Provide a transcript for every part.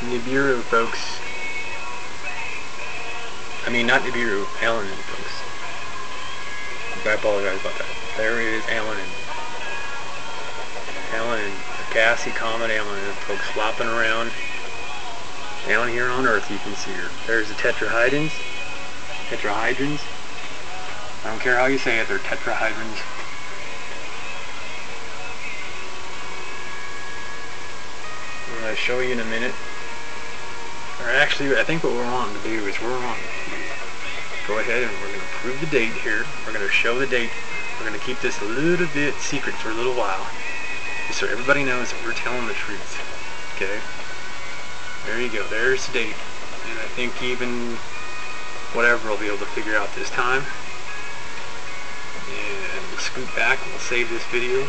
Nibiru, folks. I mean, not Nibiru, Elenin, folks. I apologize about that. There it is, Elenin. Elenin, a gassy comet Elenin, folks, flopping around. Down here on Earth, you can see her. There's the tetrahydrons. Tetrahydrons. I don't care how you say it, they're tetrahydrons. I'm going to show you in a minute. Or actually, I think what we're on to do is we're on to go ahead and we're going to prove the date here. We're going to show the date. We're going to keep this a little bit secret for a little while, just so everybody knows that we're telling the truth. Okay? There you go. There's the date. And I think even whatever we'll be able to figure out this time. And we'll scoot back and we'll save this video.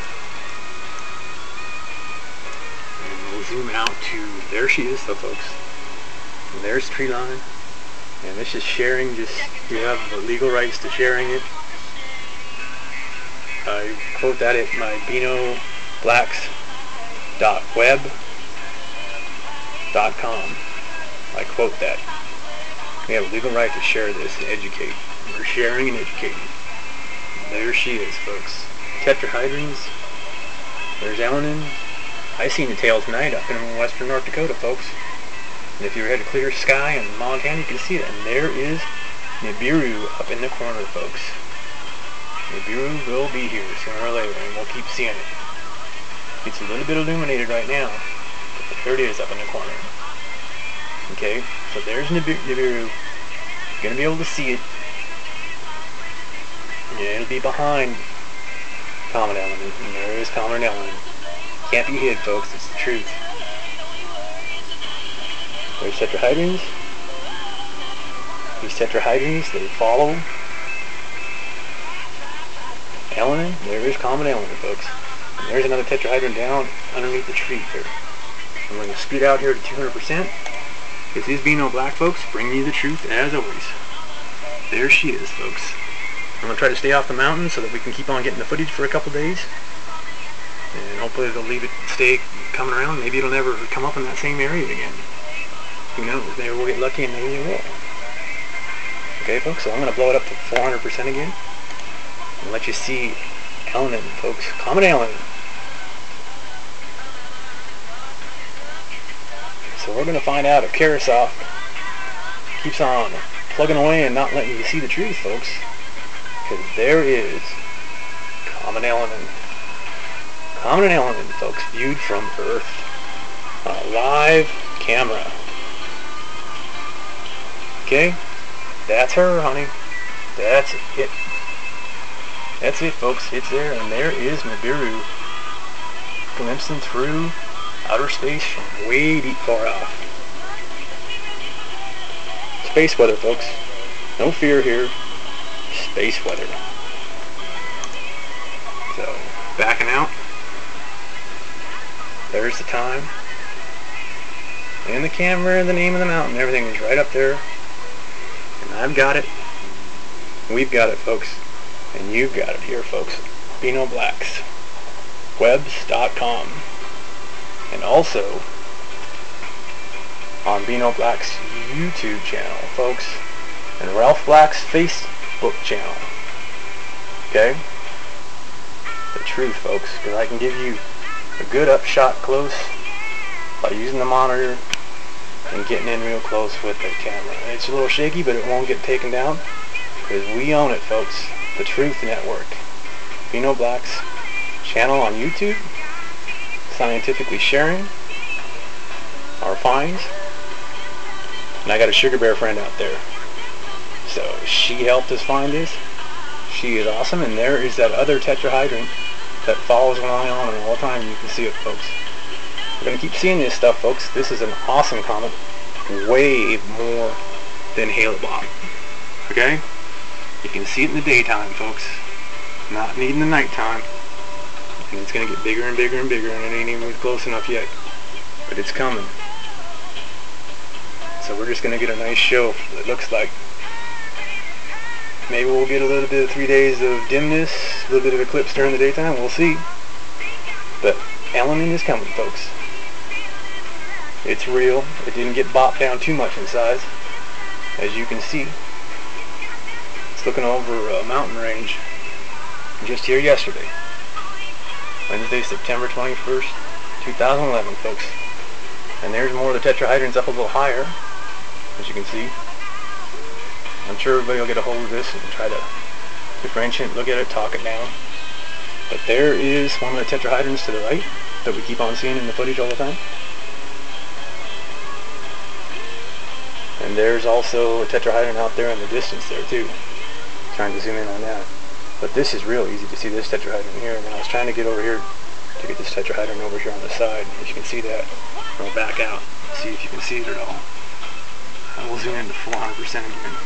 And we'll zoom out to, there she is though, folks. And there's the tree line. And this is sharing, just, you have the legal rights to sharing it. I quote that at my beanoblacks.web.com. I quote that. We have a legal right to share this and educate. We're sharing and educating. There she is, folks. Tetrahydrons. There's Elenin. I seen the tail tonight up in western North Dakota, folks. And if you had a clear sky in Montana, you can see it. And there is Nibiru up in the corner, folks. Nibiru will be here sooner or later, and we'll keep seeing it. It's a little bit illuminated right now. But there it is up in the corner. Okay, so there's Nibiru. You're going to be able to see it. Yeah, it'll be behind Comet Elenin, and there is Comet Elenin. Can't be hid, folks, it's the truth. There's tetrahydrons. These tetrahydrons, they follow Elenin. There is Comet Elenin, folks. And there's another tetrahydron down underneath the tree there. I'm going to scoot out here to 200%. This is Beano Black, folks, bringing you the truth as always. There she is, folks. I'm going to try to stay off the mountain so that we can keep on getting the footage for a couple days. And hopefully they'll leave it, stay coming around. Maybe it'll never come up in that same area again. Who knows? Maybe we'll get lucky and maybe it will. Okay, folks, so I'm going to blow it up to 400% again. And let you see Elenin, folks. Comet Elenin. So we're going to find out if Karasoft keeps on plugging away and not letting you see the truth, folks. Because there is Comet Elenin. Comet Elenin, folks, viewed from Earth on a live camera. Okay? That's her, honey. That's it. That's it, folks. It's there, and there is Nibiru glimpsing through outer space from way deep far off. Space weather, folks. No fear here. Space weather. So, backing out. There's the time. And the camera and the name of the mountain. Everything is right up there. And I've got it. We've got it, folks. And you've got it here, folks. Beano Black's. Webs.com. And also on Beano Black's YouTube channel, folks. And Ralph Black's Facebook channel. Okay? The truth, folks, because I can give you a good upshot close by using the monitor and getting in real close with the camera. It's a little shaky, but it won't get taken down because we own it, folks. The Truth Network. Beano Black's channel on YouTube, scientifically sharing our finds. And I got a sugar bear friend out there. So she helped us find this. She is awesome. And there is that other tetrahydron that follows one eye on and all the time. You can see it, folks. We're going to keep seeing this stuff, folks. This is an awesome comet. Way more than Hale-Bopp. Okay? You can see it in the daytime, folks. Not needing the nighttime. And it's going to get bigger and bigger and bigger, and it ain't even close enough yet. But it's coming. So we're just going to get a nice show, it looks like. Maybe we'll get a little bit of 3 days of dimness, a little bit of eclipse during the daytime, we'll see. But Elenin is coming, folks. It's real. It didn't get bopped down too much in size, as you can see. It's looking over a mountain range just here yesterday. Wednesday, September 21st, 2011, folks. And there's more of the tetrahydrons up a little higher, as you can see. I'm sure everybody will get a hold of this and try to differentiate, look at it, talk it down. But there is one of the tetrahydrons to the right that we keep on seeing in the footage all the time. And there's also a tetrahydron out there in the distance there too. Trying to zoom in on that. But this is real easy to see, this tetrahydron here. And then I was trying to get over here to get this tetrahydron over here on the side. As you can see that, we'll back out, see if you can see it at all. And we'll zoom in to 400% again.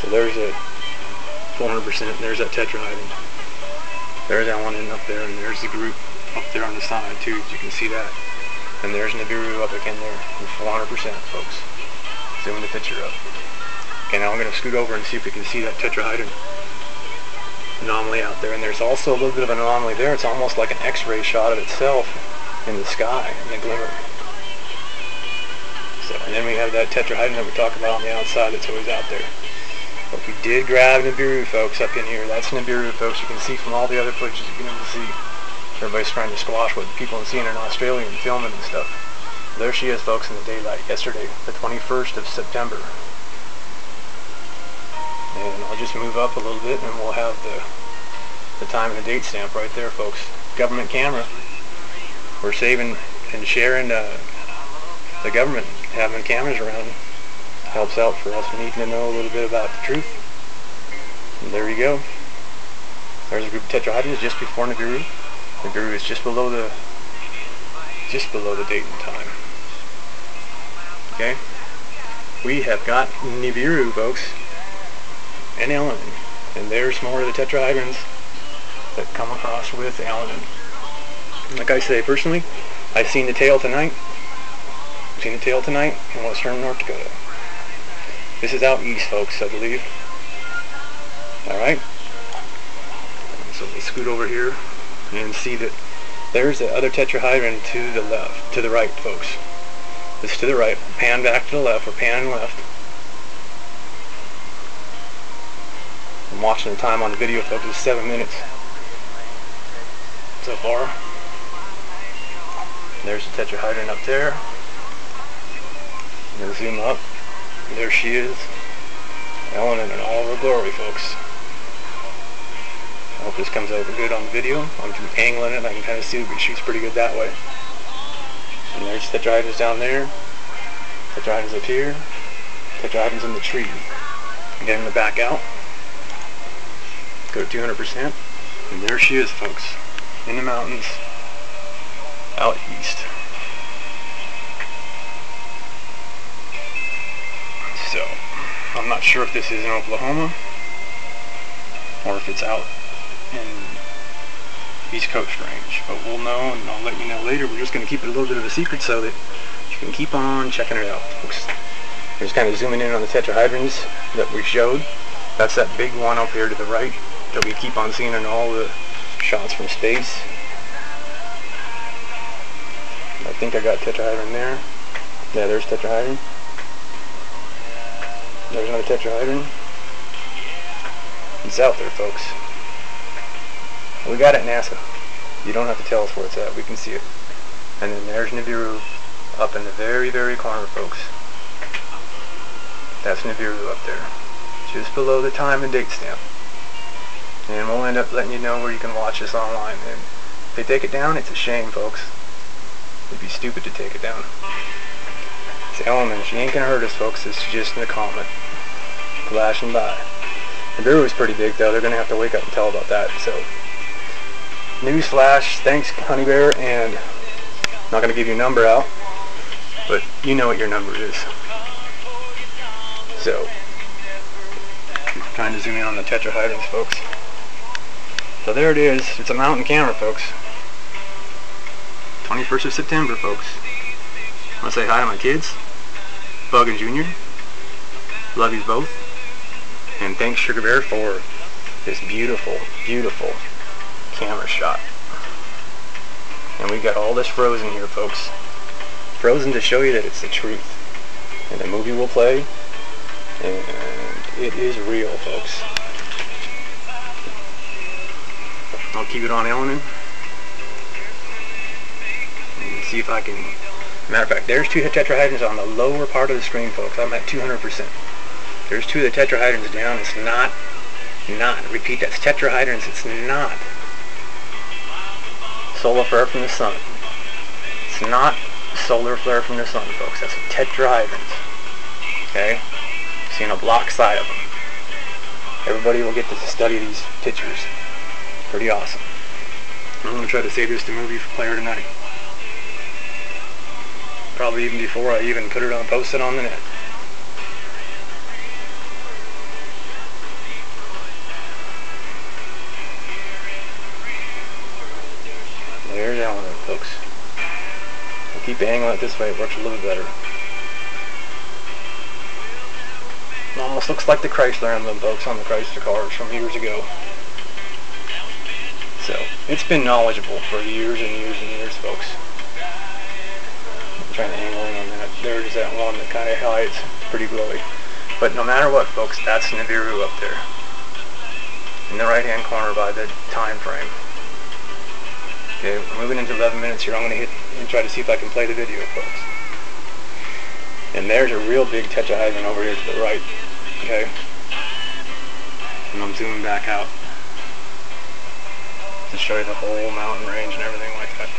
So there's a 400%, there's that tetrahydron. There's that one in up there, and there's the group up there on the side too, as you can see that. And there's Nibiru up again there, and 400%, folks. Zooming the picture up. Okay, now I'm going to scoot over and see if we can see that tetrahydron anomaly out there. And there's also a little bit of an anomaly there. It's almost like an X-ray shot of itself in the sky, in the glimmer. So, and then we have that tetrahydron that we talked about on the outside that's always out there. But we did grab Nibiru, folks, up in here. That's Nibiru, folks. You can see from all the other footage you've been able to see. Everybody's trying to squash what people have seen in Australia and filming and stuff. There she is, folks, in the daylight yesterday, the 21st of September. And I'll just move up a little bit and we'll have the time and the date stamp right there, folks. Government camera. We're saving and sharing the government. Having cameras around helps out for us needing to know a little bit about the truth. And there you go. There's a group of tetrahydrons just before Nibiru. Nibiru is just below the date and time. Okay? We have got Nibiru, folks, and Elenin. And there's more of the tetrahydrons that come across with Elenin. Like I say, personally, I've seen the tail tonight. I've seen the tail tonight in western North Dakota. This is out east, folks, I believe. Alright? So we scoot over here and see that there's the other tetrahydron to the left, to the right, folks. This to the right. Pan back to the left. We're panning left. I'm watching the time on the video, folks. It's 7 minutes so far. There's the tetrahydron up there. I'm going to zoom up. There she is. Elenin in all her glory, folks. I hope this comes over good on the video. I'm angling it. I can kind of see it, but it shoots pretty good that way. And there's tetrahydrons down there. Tetrahydrons up here. Tetrahydrons in the tree. I'm getting the back out. Go to 200%. And there she is, folks. In the mountains. Out east. So, I'm not sure if this is in Oklahoma or if it's out in East Coast range, but we'll know and I'll let you know later. We're just going to keep it a little bit of a secret so that you can keep on checking it out, folks. We're just kind of zooming in on the tetrahydrons that we showed. That's that big one up here to the right that we keep on seeing in all the shots from space. I think I got tetrahydron there. Yeah, there's tetrahydron. There's another tetrahydron. It's out there, folks. We got it, NASA. You don't have to tell us where it's at. We can see it. And then there's Nibiru up in the very, very corner, folks. That's Nibiru up there. Just below the time and date stamp. And we'll end up letting you know where you can watch this online. And if they take it down, it's a shame, folks. It'd be stupid to take it down. It's Elenin. She ain't gonna hurt us, folks. It's just in the comet. Flashing by. Nibiru is pretty big, though. They're gonna have to wake up and tell about that, so... Newsflash, thanks Honey Bear, and I'm not going to give your number out, but you know what your number is. So, I'm trying to zoom in on the tetrahydrons, folks. So there it is. It's a mountain camera, folks. 21st of September, folks. I want to say hi to my kids, Bug and Junior. Love you both. And thanks Sugar Bear for this beautiful, beautiful camera shot. And we've got all this frozen here, folks. Frozen to show you that it's the truth. And the movie will play, and it is real, folks. I'll keep it on Elenin. See if I can... Matter of fact, there's two tetrahydrons on the lower part of the screen, folks. I'm at 200%. There's two of the tetrahydrons down. It's not. Repeat, that's tetrahydrons. It's not solar flare from the sun. It's not solar flare from the sun, folks. That's tetrahydrons. Okay? Seeing a block side of them. Everybody will get to study these pictures. Pretty awesome. I'm going to try to save this to movie player tonight. Probably even before I even put it on, post it on the net. There's Elenin, folks. I'll keep the angle out this way, it works a little bit better. It almost looks like the Chrysler emblem, folks, on the Chrysler cars from years ago. So, it's been knowledgeable for years and years and years, folks. I'm trying to angle in on that. There is that one that kind of hides pretty glowy. But no matter what, folks, that's Nibiru up there. In the right-hand corner by the time frame. Okay, we're moving into 11 minutes here. I'm going to hit and try to see if I can play the video, folks. And there's a real big tetrahedron over here to the right. Okay? And I'm zooming back out to show you the whole mountain range and everything like that.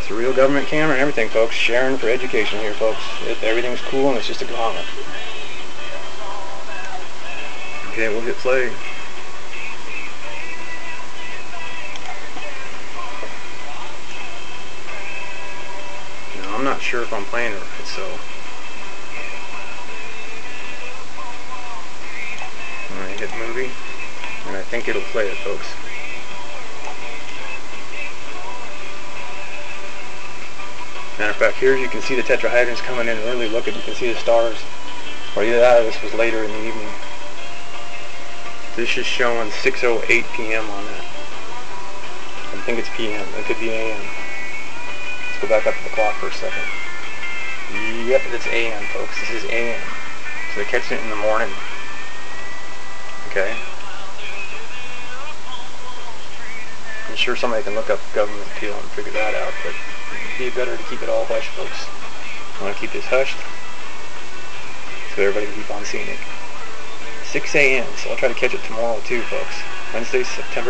It's a real government camera and everything, folks. Sharing for education here, folks. Everything's cool and it's just a comment. Okay, we'll hit play. I'm not sure if I'm playing it right, so I'm going to hit movie, and I think it'll play it, folks. Matter of fact, here you can see the tetrahydrons coming in early. Look at, you can see the stars, or either that or this was later in the evening. This is showing 6:08 p.m. on that. I think it's p.m. It could be a.m. Go back up to the clock for a second. Yep, it's AM, folks. This is AM. So they're catching it in the morning. Okay. I'm sure somebody can look up government appeal and figure that out, but it'd be better to keep it all hushed, folks. I want to keep this hushed so everybody can keep on seeing it. 6 AM, so I'll try to catch it tomorrow too, folks. Wednesday, September